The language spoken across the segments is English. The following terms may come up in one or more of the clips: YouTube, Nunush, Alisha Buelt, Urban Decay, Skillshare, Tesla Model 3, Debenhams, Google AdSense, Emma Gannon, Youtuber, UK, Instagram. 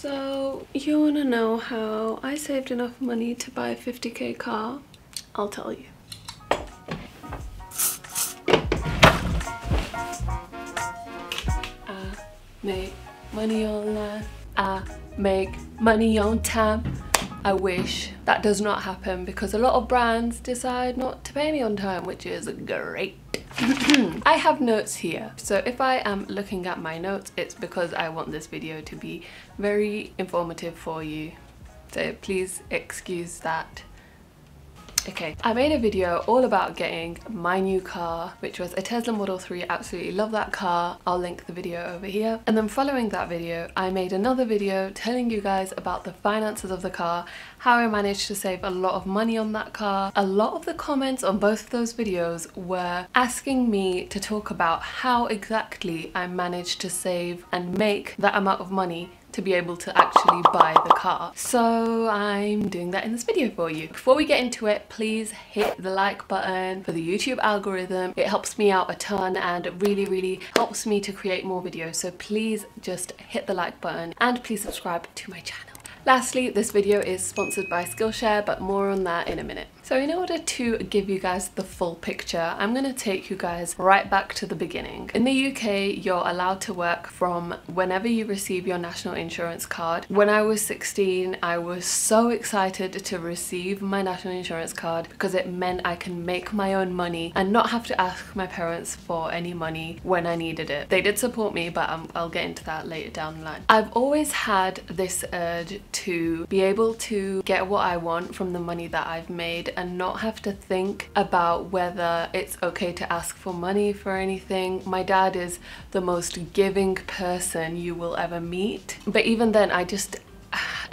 So you want to know how I saved enough money to buy a 50k car? I'll tell you. I make money online. I make money on time. I wish that does not happen because a lot of brands decide not to pay me on time, which is great. I have notes here, so if I am looking at my notes, it's because I want this video to be very informative for you, so please excuse that. Okay, I made a video all about getting my new car, which was a Tesla Model 3. Absolutely love that car. I'll link the video over here. And then following that video, I made another video telling you guys about the finances of the car, how I managed to save a lot of money on that car. A lot of the comments on both of those videos were asking me to talk about how exactly I managed to save and make that amount of money to be able to actually buy the car. So I'm doing that in this video for you. Before we get into it, please hit the like button for the YouTube algorithm. It helps me out a ton and it really helps me to create more videos. So please just hit the like button and please subscribe to my channel. Lastly, this video is sponsored by Skillshare, but more on that in a minute. So in order to give you guys the full picture, I'm going to take you guys right back to the beginning. In the UK, you're allowed to work from whenever you receive your national insurance card. When I was 16, I was so excited to receive my national insurance card because it meant I can make my own money and not have to ask my parents for any money when I needed it. They did support me, but I'll get into that later down the line. I've always had this urge to be able to get what I want from the money that I've made and not have to think about whether it's okay to ask for money for anything. My dad is the most giving person you will ever meet, but even then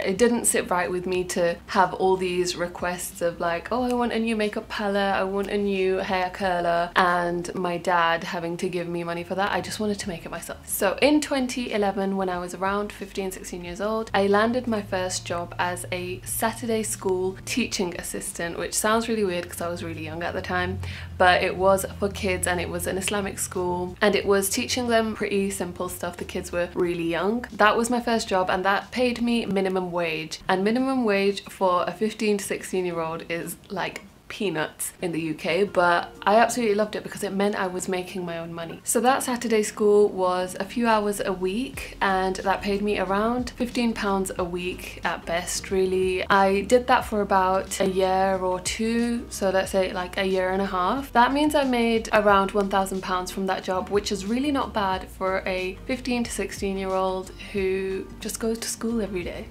it didn't sit right with me to have all these requests of like, oh, I want a new makeup palette, I want a new hair curler, and my dad having to give me money for that. I just wanted to make it myself. So in 2011, when I was around 15, 16 years old, I landed my first job as a Saturday school teaching assistant, which sounds really weird because I was really young at the time, but it was for kids and it was an Islamic school and it was teaching them pretty simple stuff. The kids were really young. That was my first job and that paid me minimum wage, and minimum wage for a 15 to 16 year old is like peanuts in the UK, but I absolutely loved it because it meant I was making my own money. So that Saturday school was a few hours a week and that paid me around £15 a week at best, really. I did that for about a year or two, so let's say like a year and a half. That means I made around £1,000 from that job, which is really not bad for a 15 to 16 year old who just goes to school every day.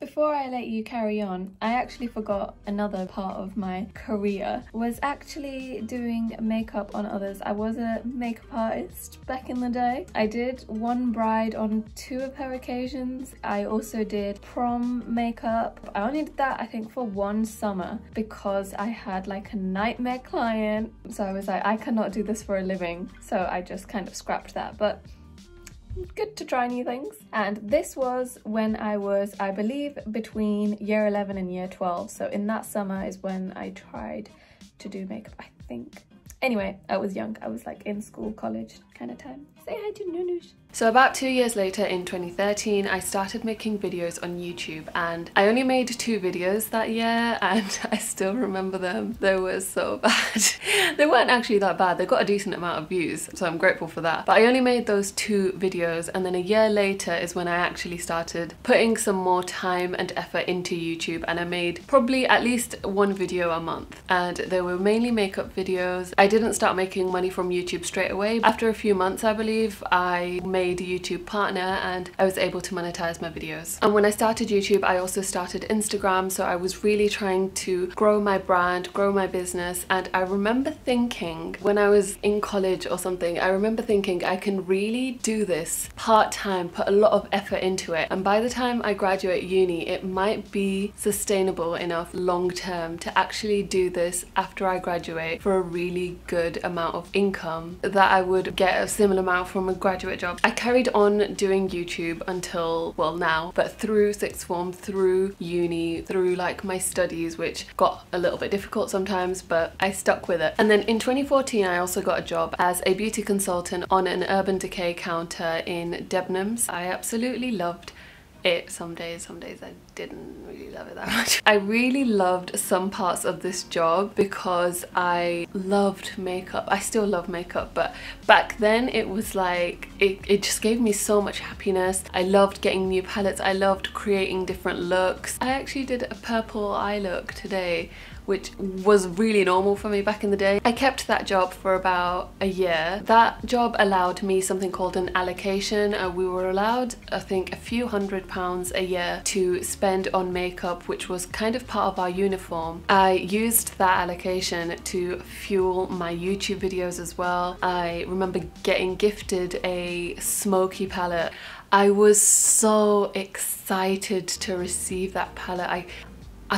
Before I let you carry on, I actually forgot another part of my career was actually doing makeup on others. I was a makeup artist back in the day. I did one bride on two of her occasions. I also did prom makeup. I only did that I think for one summer because I had like a nightmare client. So I was like, I cannot do this for a living. So I just kind of scrapped that. But good to try new things. And this was when I was, I believe, between year 11 and year 12. So in that summer is when I tried to do makeup, I think. Anyway, I was young. I was like in school, college kind of time. Say hi to Nunush. So about 2 years later in 2013, I started making videos on YouTube and I only made two videos that year and I still remember them. They were so bad. They weren't actually that bad. They got a decent amount of views, so I'm grateful for that. But I only made those two videos and then a year later is when I actually started putting some more time and effort into YouTube and I made probably at least one video a month and they were mainly makeup videos. I didn't start making money from YouTube straight away. After a few months, I believe, I made a YouTube partner and I was able to monetize my videos. And when I started YouTube, I also started Instagram, so I was really trying to grow my brand, grow my business. And I remember thinking when I was in college or something, I remember thinking I can really do this part-time, put a lot of effort into it. And by the time I graduate uni, it might be sustainable enough long-term to actually do this after I graduate for a really good amount of income that I would get a similar amount from a graduate job. I carried on doing YouTube until, well, now, but through sixth form, through uni, through like my studies, which got a little bit difficult sometimes, but I stuck with it. And then in 2014, I also got a job as a beauty consultant on an Urban Decay counter in Debenhams. I absolutely loved it some days I didn't really love it that much. I really loved some parts of this job because I loved makeup. I still love makeup, but back then it was like it just gave me so much happiness. I loved getting new palettes, I loved creating different looks. I actually did a purple eye look today, which was really normal for me back in the day. I kept that job for about a year. That job allowed me something called an allocation. We were allowed, I think, a few £100 a year to spend on makeup, which was kind of part of our uniform. I used that allocation to fuel my YouTube videos as well. I remember getting gifted a smoky palette. I was so excited to receive that palette. I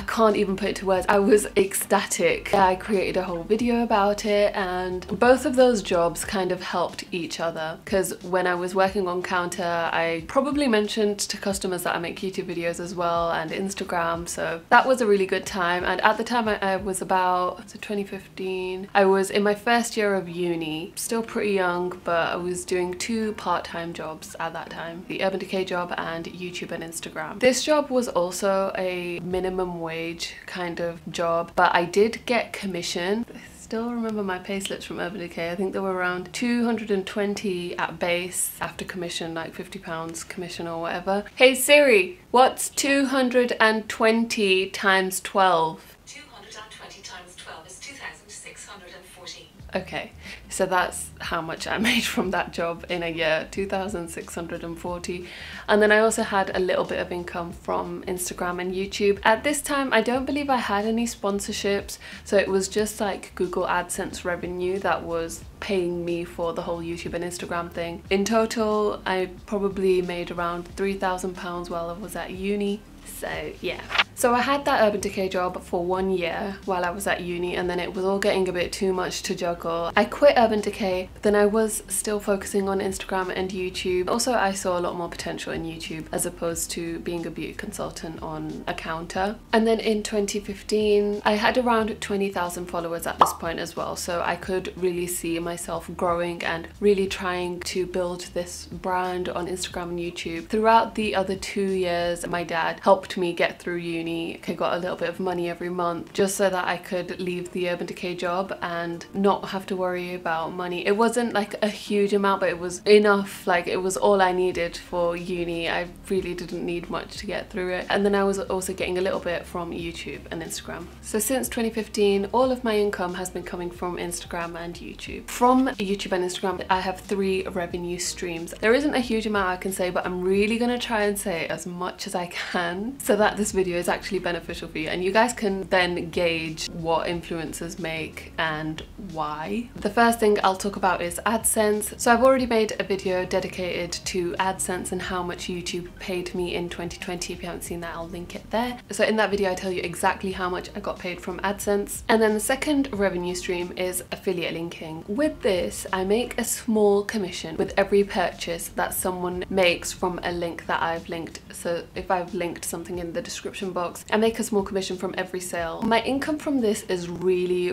can't even put it to words. I was ecstatic. I created a whole video about it, and both of those jobs kind of helped each other, because when I was working on counter, I probably mentioned to customers that I make YouTube videos as well and Instagram, so that was a really good time. And at the time I was about, so 2015, I was in my first year of uni, still pretty young, but I was doing two part-time jobs at that time, the Urban Decay job and YouTube and Instagram. This job was also a minimum wage kind of job, but I did get commission. I still remember my payslips from Urban Decay. I think they were around 220 at base, after commission, like £50 commission or whatever. Hey Siri, what's 220 times 12? 220 times 12 is 2,640. Okay, so that's how much I made from that job in a year, 2,640. And then I also had a little bit of income from Instagram and YouTube. At this time, I don't believe I had any sponsorships, so it was just like Google AdSense revenue that was paying me for the whole YouTube and Instagram thing. In total, I probably made around £3,000 while I was at uni. So yeah. So I had that Urban Decay job for 1 year while I was at uni, and then it was all getting a bit too much to juggle. I quit Urban Decay, but then I was still focusing on Instagram and YouTube. Also, I saw a lot more potential in YouTube as opposed to being a beauty consultant on a counter. And then in 2015, I had around 20,000 followers at this point as well, so I could really see myself growing and really trying to build this brand on Instagram and YouTube. Throughout the other 2 years, my dad helped me get through uni. I got a little bit of money every month just so that I could leave the Urban Decay job and not have to worry about money. It wasn't like a huge amount, but it was enough. Like, it was all I needed for uni. I really didn't need much to get through it. And then I was also getting a little bit from YouTube and Instagram. So since 2015, all of my income has been coming from Instagram and YouTube. From YouTube and Instagram, I have 3 revenue streams. There isn't a huge amount I can say, but I'm really gonna try and say as much as I can, so that this video is actually beneficial for you, and you guys can then gauge what influencers make and why. The first thing I'll talk about is AdSense. So I've already made a video dedicated to AdSense and how much YouTube paid me in 2020. If you haven't seen that, I'll link it there. So in that video, I tell you exactly how much I got paid from AdSense. And then the second revenue stream is affiliate linking. With this, I make a small commission with every purchase that someone makes from a link that I've linked. So if I've linked something in the description box, I make a small commission from every sale. My income from this is really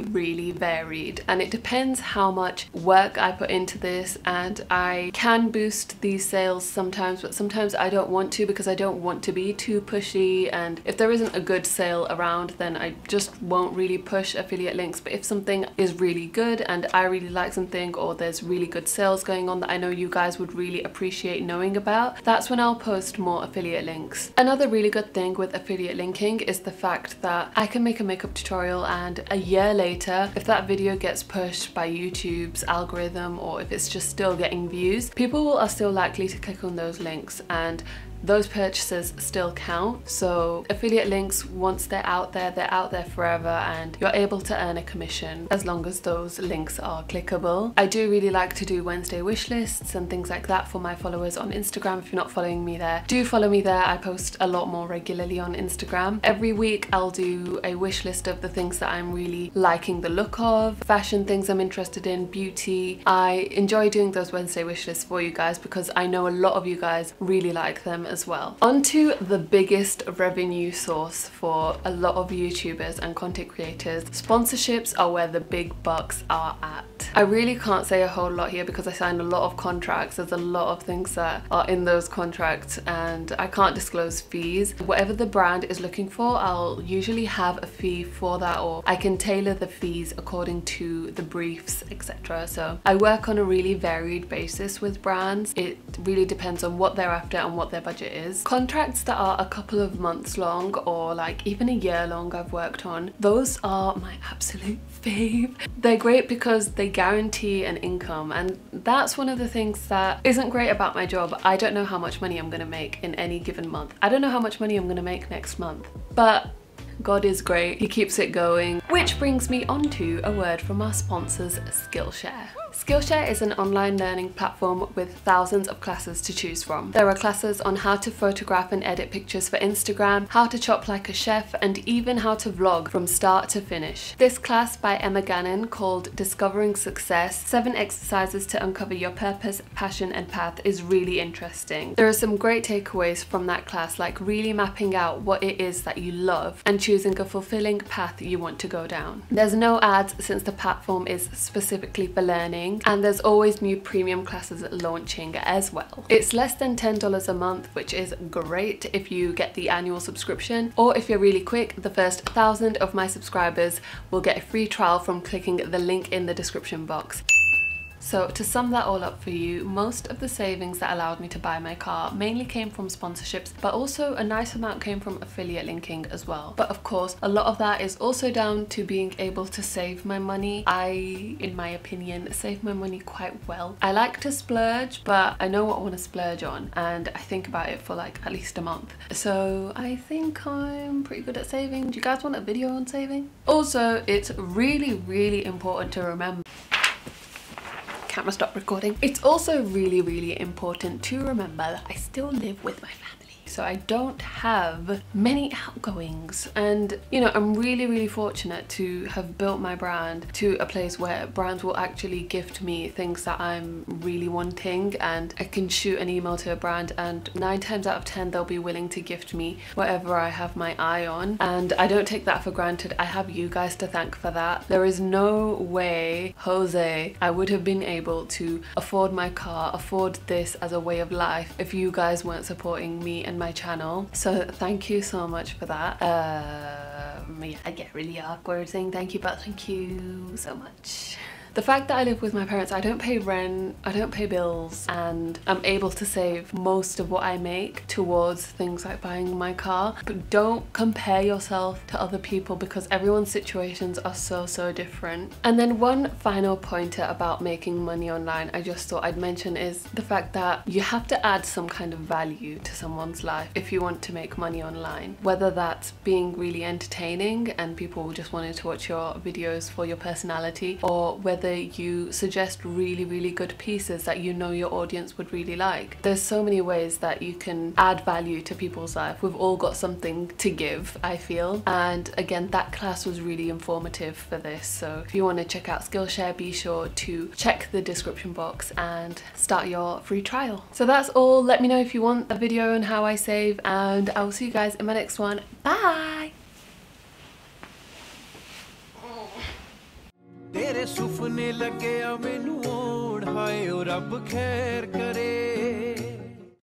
varied, and it depends how much work I put into this, and I can boost these sales sometimes, but sometimes I don't want to, because I don't want to be too pushy, and if there isn't a good sale around, then I just won't really push affiliate links. But if something is really good and I really like something, or there's really good sales going on that I know you guys would really appreciate knowing about, that's when I'll post more affiliate links. Another really good thing with affiliate linking is the fact that I can make a makeup tutorial, and a year later, if that video gets pushed by YouTube's algorithm, or if it's just still getting views, people are still likely to click on those links, and those purchases still count. So affiliate links, once they're out there forever, and you're able to earn a commission as long as those links are clickable. I do really like to do Wednesday wish lists and things like that for my followers on Instagram. If you're not following me there, do follow me there. I post a lot more regularly on Instagram. Every week I'll do a wish list of the things that I'm really liking the look of, fashion things I'm interested in, beauty. I enjoy doing those Wednesday wish lists for you guys because I know a lot of you guys really like them as well. On to the biggest revenue source for a lot of YouTubers and content creators. Sponsorships are where the big bucks are at. I really can't say a whole lot here because I signed a lot of contracts. There's a lot of things that are in those contracts and I can't disclose fees. Whatever the brand is looking for, I'll usually have a fee for that, or I can tailor the fees according to the briefs, etc. So I work on a really varied basis with brands. It really depends on what they're after and what their budget is. Contracts that are a couple of months long or like even a year long I've worked on, those are my absolute fave. They're great because they guarantee an income, and that's one of the things that isn't great about my job. I don't know how much money I'm gonna make in any given month. I don't know how much money I'm gonna make next month, but God is great, he keeps it going. Which brings me on to a word from our sponsors, Skillshare. Skillshare is an online learning platform with thousands of classes to choose from. There are classes on how to photograph and edit pictures for Instagram, how to chop like a chef, and even how to vlog from start to finish. This class by Emma Gannon called Discovering Success, 7 Exercises to Uncover Your Purpose, Passion and Path is really interesting. There are some great takeaways from that class, like really mapping out what it is that you love and choosing a fulfilling path you want to go down. There's no ads since the platform is specifically for learning, and there's always new premium classes launching as well. It's less than $10 a month, which is great if you get the annual subscription, or if you're really quick, the first 1,000 of my subscribers will get a free trial from clicking the link in the description box. So to sum that all up for you, most of the savings that allowed me to buy my car mainly came from sponsorships, but also a nice amount came from affiliate linking as well. But of course, a lot of that is also down to being able to save my money. I, in my opinion, save my money quite well. I like to splurge, but I know what I want to splurge on, and I think about it for like at least a month. So I think I'm pretty good at saving. Do you guys want a video on saving? Also, it's really, really important to remember camera stop recording. It's also really, really important to remember that I still live with my family, so I don't have many outgoings, and you know, I'm really, really fortunate to have built my brand to a place where brands will actually gift me things that I'm really wanting, and I can shoot an email to a brand and 9 times out of 10 they'll be willing to gift me whatever I have my eye on, and I don't take that for granted. I have you guys to thank for that. There is no way, Jose, I would have been able to afford my car, afford this as a way of life, if you guys weren't supporting me and my channel, so thank you so much for that. Yeah, I get really awkward saying thank you, but thank you so much. The fact that I live with my parents, I don't pay rent, I don't pay bills, and I'm able to save most of what I make towards things like buying my car. But don't compare yourself to other people because everyone's situations are so, so different. And then one final pointer about making money online I just thought I'd mention is the fact that you have to add some kind of value to someone's life if you want to make money online. Whether that's being really entertaining and people just wanted to watch your videos for your personality, or whether you suggest really, really good pieces that you know your audience would really like. There's so many ways that you can add value to people's life. We've all got something to give, I feel. And again, that class was really informative for this. So if you want to check out Skillshare, be sure to check the description box and start your free trial. So that's all. Let me know if you want a video on how I save, and I will see you guys in my next one. Bye! तेरे सुफने लगे आ मैनू ओढ़ हाय ओ रब खैर करे